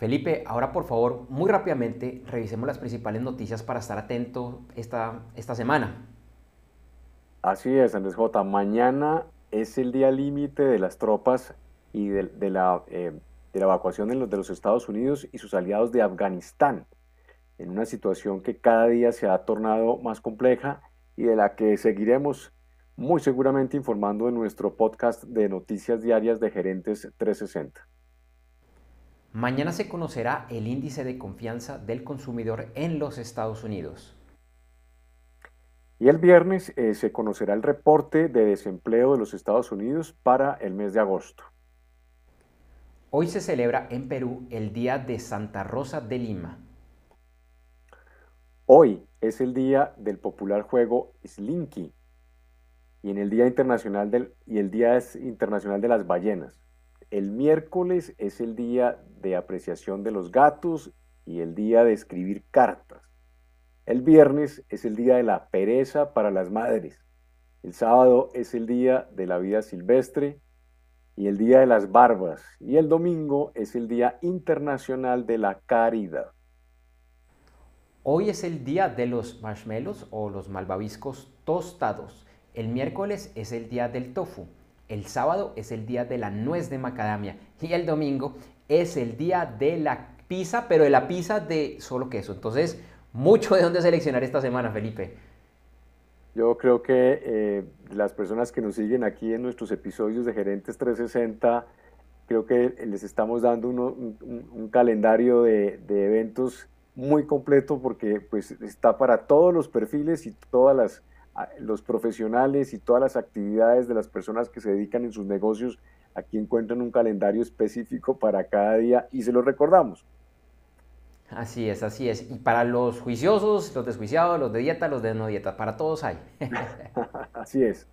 Felipe, ahora por favor, muy rápidamente, revisemos las principales noticias para estar atento esta semana. Así es, Andrés J. Mañana es el día límite de las tropas y de la evacuación de los Estados Unidos y sus aliados de Afganistán, en una situación que cada día se ha tornado más compleja y de la que seguiremos muy seguramente informando en nuestro podcast de noticias diarias de Gerentes 360. Mañana se conocerá el índice de confianza del consumidor en los Estados Unidos. Y el viernes se conocerá el reporte de desempleo de los Estados Unidos para el mes de agosto. Hoy se celebra en Perú el Día de Santa Rosa de Lima. Hoy es el día del popular juego Slinky y el Día Internacional de las Ballenas. El miércoles es el día de apreciación de los gatos y el día de escribir cartas. El viernes es el día de la pereza para las madres. El sábado es el día de la vida silvestre y el día de las barbas. Y el domingo es el Día Internacional de la Caridad. Hoy es el día de los marshmallows o los malvaviscos tostados. El miércoles es el día del tofu. El sábado es el día de la nuez de macadamia y el domingo es el día de la pizza, pero de la pizza de solo queso. Entonces, mucho de dónde seleccionar esta semana, Felipe. Yo creo que las personas que nos siguen aquí en nuestros episodios de Gerentes 360, creo que les estamos dando un calendario de eventos muy completo porque pues, está para todos los perfiles y todas los profesionales y todas las actividades de las personas que se dedican en sus negocios. Aquí encuentran un calendario específico para cada día y se lo recordamos. Así es, así es. Y para los juiciosos, los desjuiciados, los de dieta, los de no dieta, para todos hay. Así es.